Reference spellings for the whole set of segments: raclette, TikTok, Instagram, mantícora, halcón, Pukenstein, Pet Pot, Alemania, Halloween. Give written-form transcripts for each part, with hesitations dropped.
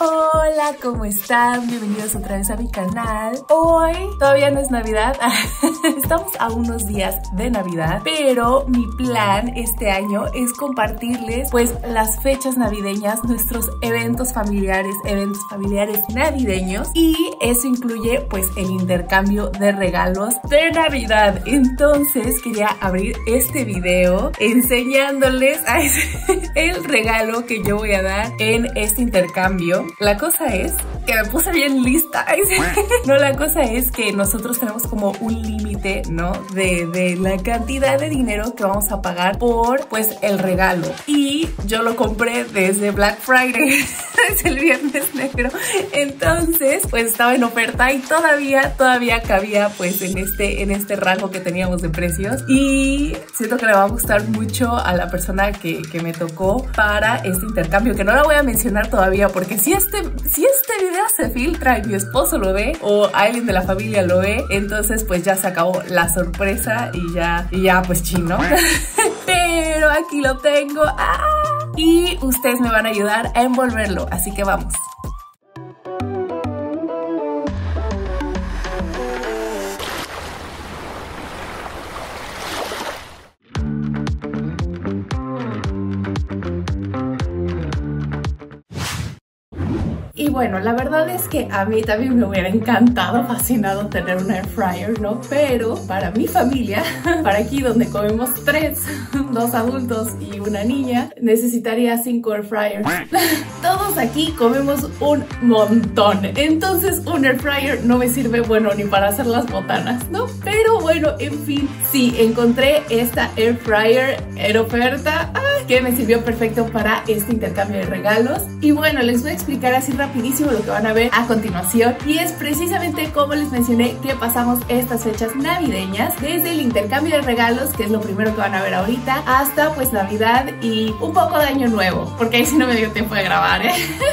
Hola, ¿cómo están? Bienvenidos otra vez a mi canal. Hoy todavía no es Navidad, estamos a unos días de Navidad, pero mi plan este año es compartirles pues las fechas navideñas, nuestros eventos familiares navideños, y eso incluye pues el intercambio de regalos de Navidad. Entonces quería abrir este video enseñándoles el regalo que yo voy a dar en este intercambio. La cosa es que me puse bien lista. No, la cosa es que nosotros tenemos como un límite, ¿no? De la cantidad de dinero que vamos a pagar por, pues, el regalo. Y yo lo compré desde Black Friday. Es el viernes negro. Entonces, pues, estaba en oferta y todavía cabía, pues, en este rango que teníamos de precios. Y siento que le va a gustar mucho a la persona que me tocó para este intercambio, que no la voy a mencionar todavía porque si este video se filtra y mi esposo lo ve o alguien de la familia lo ve, entonces pues ya se acabó la sorpresa y ya pues chino. Pero aquí lo tengo. ¡Ah! Y ustedes me van a ayudar a envolverlo, así que vamos. Y bueno, la verdad es que a mí también me hubiera encantado, fascinado tener un air fryer, ¿no? Pero para mi familia, para aquí donde comemos tres, dos adultos y una niña, necesitaría 5 air fryers. Todos aquí comemos un montón, entonces un air fryer no me sirve, bueno, ni para hacer las botanas, ¿no? Pero bueno, en fin, sí, encontré esta air fryer en oferta, que me sirvió perfecto para este intercambio de regalos. Y bueno, les voy a explicar así rapidísimo lo que van a ver a continuación, y es precisamente como les mencioné que pasamos estas fechas navideñas, desde el intercambio de regalos, que es lo primero que van a ver ahorita, hasta pues Navidad y un poco de Año Nuevo, porque ahí sí no me dio tiempo de grabar, ¿eh?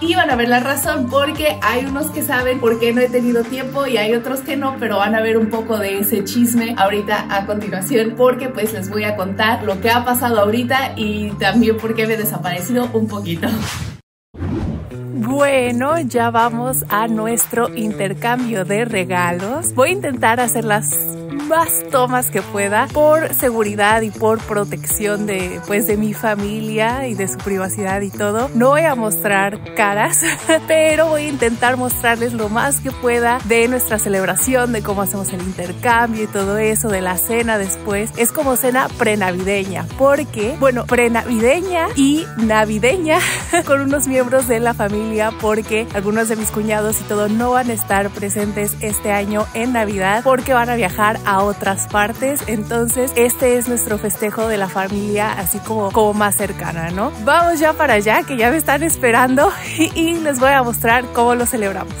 Y van a ver la razón, porque hay unos que saben por qué no he tenido tiempo y hay otros que no, pero van a ver un poco de ese chisme ahorita a continuación, porque pues les voy a contar lo que ha pasado ahorita y también porque me he desaparecido un poquito. Bueno, ya vamos a nuestro intercambio de regalos. Voy a intentar hacer las más tomas que pueda por seguridad y por protección de mi familia y de su privacidad y todo. No voy a mostrar caras, pero voy a intentar mostrarles lo más que pueda de nuestra celebración, de cómo hacemos el intercambio y todo eso, de la cena después. Es como cena prenavideña, porque, bueno, prenavideña y navideña con unos miembros de la familia, porque algunos de mis cuñados y todo no van a estar presentes este año en Navidad porque van a viajar a otras partes. Entonces este es nuestro festejo de la familia, así como más cercana, ¿no? Vamos ya para allá, que ya me están esperando, y les voy a mostrar cómo lo celebramos.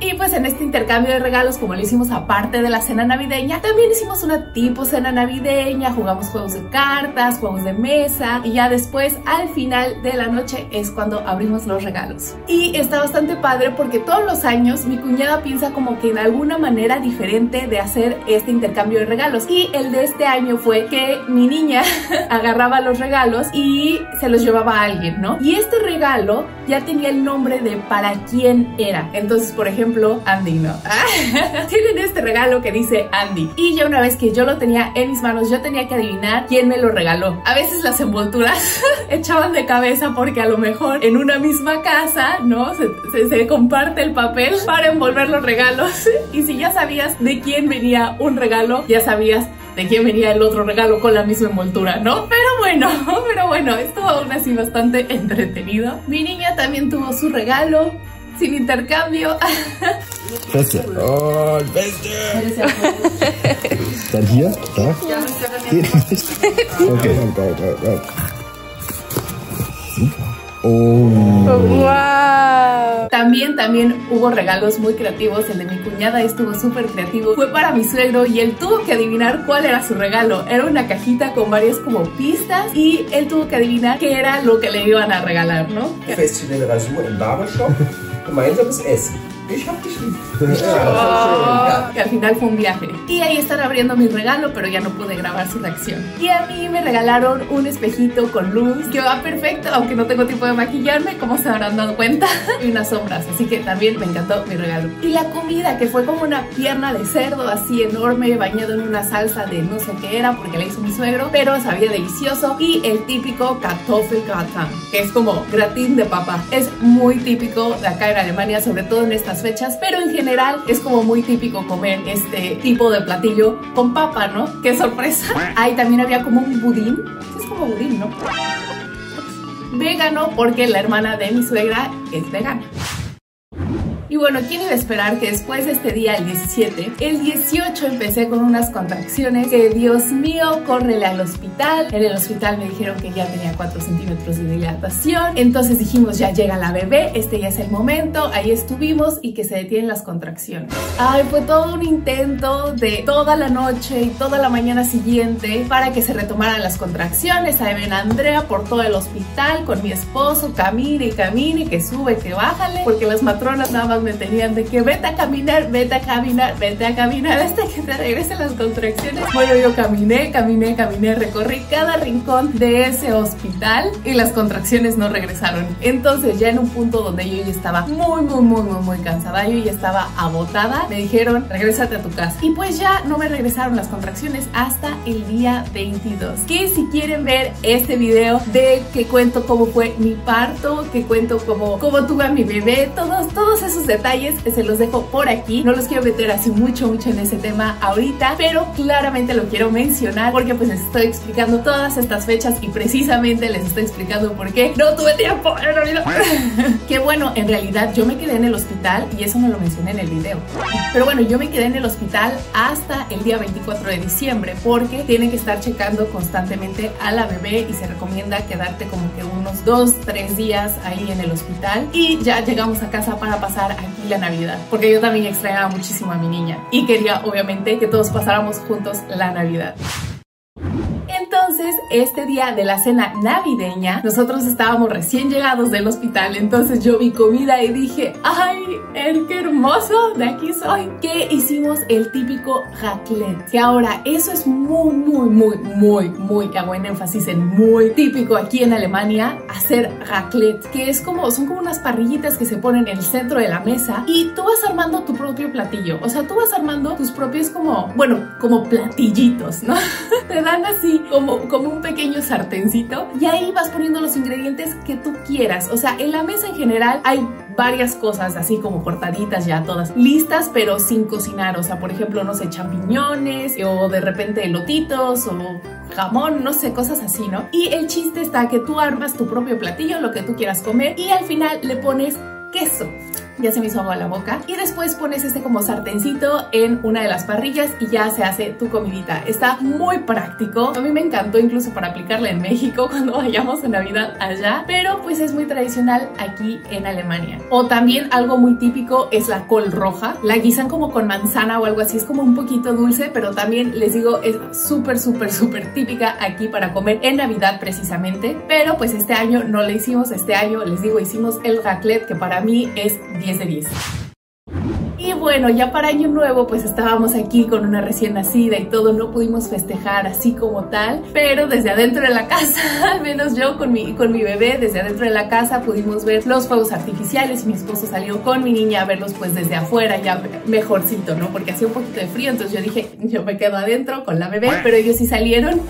Y pues en este intercambio de regalos, como lo hicimos aparte de la cena navideña, también hicimos una tipo cena navideña, jugamos juegos de cartas, juegos de mesa, y ya después, al final de la noche, es cuando abrimos los regalos. Y está bastante padre porque todos los años mi cuñada piensa como que en alguna manera diferente de hacer este intercambio de regalos, y el de este año fue que mi niña agarraba los regalos y se los llevaba a alguien, ¿no? Y este regalo ya tenía el nombre de para quién era. Entonces, por ejemplo, Andy, ¿no? Tienen este regalo que dice Andy, y ya una vez que yo lo tenía en mis manos, yo tenía que adivinar quién me lo regaló. A veces las envolturas echaban de cabeza porque a lo mejor en una misma casa, ¿no? Se comparte el papel para envolver los regalos, y si ya sabías de quién venía un regalo, ya sabías de quién venía el otro regalo con la misma envoltura, ¿no? Pero bueno, estuvo aún así bastante entretenido. Mi niña también tuvo su regalo sin intercambio. Oh, here? Wow. También hubo regalos muy creativos. El de mi cuñada estuvo súper creativo. Fue para mi suegro y él tuvo que adivinar cuál era su regalo. Era una cajita con varias como pistas y él tuvo que adivinar qué era lo que le iban a regalar, ¿no? ¿Festival de la Basura en Barbershop? Gemeinsames Essen. Ich hab dich lieb. Oh, que al final fue un viaje. Y ahí están abriendo mi regalo, pero ya no pude grabar su reacción. Y a mí me regalaron un espejito con luz que va perfecto, aunque no tengo tiempo de maquillarme, como se habrán dado cuenta. Y unas sombras, así que también me encantó mi regalo. Y la comida, que fue como una pierna de cerdo así enorme, bañado en una salsa de no sé qué era, porque la hizo mi suegro, pero sabía delicioso. Y el típico kartoffel gratin, que es como gratín de papa. Es muy típico de acá en Alemania, sobre todo en estas fechas, pero en general es como muy típico comer este tipo de platillo con papa, ¿no? ¡Qué sorpresa! Ahí también había como un budín. Es como budín, ¿no? Vegano, porque la hermana de mi suegra es vegana. Y bueno, ¿quién iba a esperar que después de este día, el 17, el 18 empecé con unas contracciones que, Dios mío, córrele al hospital? En el hospital me dijeron que ya tenía 4 centímetros de dilatación, entonces dijimos, ya llega la bebé, este ya es el momento, ahí estuvimos y que se detienen las contracciones. Ay, fue todo un intento de toda la noche y toda la mañana siguiente para que se retomaran las contracciones. Ahí ven a Andrea por todo el hospital con mi esposo, camine y camine, que sube, que bájale, porque las matronas nada más me tenían de que vete a caminar, vete a caminar, vete a caminar hasta que te regresen las contracciones. Bueno, yo caminé, caminé, caminé, recorrí cada rincón de ese hospital y las contracciones no regresaron. Entonces ya en un punto donde yo ya estaba muy cansada, yo ya estaba agotada, me dijeron regrésate a tu casa. Y pues ya no me regresaron las contracciones hasta el día 22. Que si quieren ver este video de que cuento cómo fue mi parto, que cuento cómo tuve a mi bebé, todos esos detalles se los dejo por aquí. No los quiero meter así mucho en ese tema ahorita, pero claramente lo quiero mencionar porque pues les estoy explicando todas estas fechas y precisamente les estoy explicando por qué no tuve tiempo. Que bueno, en realidad yo me quedé en el hospital y eso no lo mencioné en el video, pero bueno, yo me quedé en el hospital hasta el día 24 de diciembre porque tienen que estar checando constantemente a la bebé y se recomienda quedarte como que unos 2-3 días ahí en el hospital y ya llegamos a casa para pasar aquí la Navidad, porque yo también extrañaba muchísimo a mi niña y quería obviamente que todos pasáramos juntos la Navidad. Entonces, este día de la cena navideña, nosotros estábamos recién llegados del hospital, entonces yo vi comida y dije, ¡ay, qué hermoso! De aquí soy. Que hicimos el típico raclette, que ahora eso es muy, hago en énfasis en muy típico aquí en Alemania, hacer raclette, que es como, son como unas parrillitas que se ponen en el centro de la mesa y tú vas armando tu propio platillo, o sea, tú vas armando tus propios como, bueno, como platillitos, ¿no? Te dan así como un pequeño sartencito y ahí vas poniendo los ingredientes que tú quieras. O sea, en la mesa en general hay varias cosas así como cortaditas ya todas listas, pero sin cocinar. O sea, por ejemplo, no sé, champiñones o de repente elotitos o jamón, no sé, cosas así, ¿no? Y el chiste está que tú armas tu propio platillo, lo que tú quieras comer y al final le pones queso. Ya se me hizo agua la boca. Y después pones este como sartencito en una de las parrillas y ya se hace tu comidita. Está muy práctico. A mí me encantó incluso para aplicarla en México cuando vayamos en Navidad allá. Pero pues es muy tradicional aquí en Alemania. O también algo muy típico es la col roja. La guisan como con manzana o algo así. Es como un poquito dulce, pero también les digo es súper típica aquí para comer en Navidad precisamente. Pero pues este año no la hicimos. Este año les digo hicimos el raclette, que para mí es 10 de 10. Y bueno, ya para Año Nuevo pues estábamos aquí con una recién nacida y todo, no pudimos festejar así como tal, pero desde adentro de la casa, al menos yo con mi bebé, desde adentro de la casa pudimos ver los fuegos artificiales y mi esposo salió con mi niña a verlos pues desde afuera, ya mejorcito, ¿no? Porque hacía un poquito de frío, entonces yo dije, yo me quedo adentro con la bebé, pero ellos sí salieron.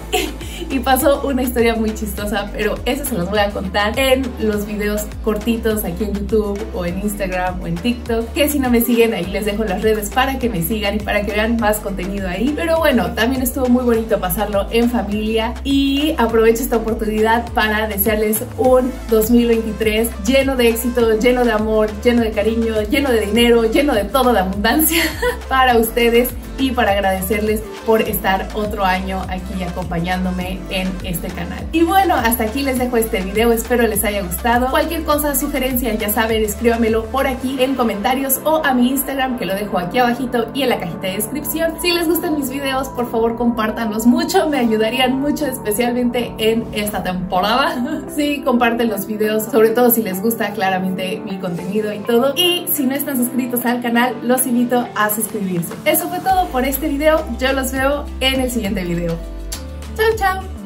Y pasó una historia muy chistosa, pero eso se los voy a contar en los videos cortitos aquí en YouTube o en Instagram o en TikTok, que si no me siguen ahí les dejo las redes para que me sigan y para que vean más contenido ahí. Pero bueno, también estuvo muy bonito pasarlo en familia y aprovecho esta oportunidad para desearles un 2023 lleno de éxito, lleno de amor, lleno de cariño, lleno de dinero, lleno de todo, de abundancia para ustedes y para agradecerles por estar otro año aquí acompañándome en este canal. Y bueno, hasta aquí les dejo este video, espero les haya gustado. Cualquier cosa, sugerencia, ya saben, escríbamelo por aquí en comentarios o a mi Instagram, que lo dejo aquí abajito y en la cajita de descripción. Si les gustan mis videos, por favor, compártanlos mucho, me ayudarían mucho, especialmente en esta temporada. Sí, comparten los videos, sobre todo si les gusta claramente mi contenido y todo. Y si no están suscritos al canal, los invito a suscribirse. Eso fue todo por este video, yo los veo en el siguiente video. ¡Chao, chao!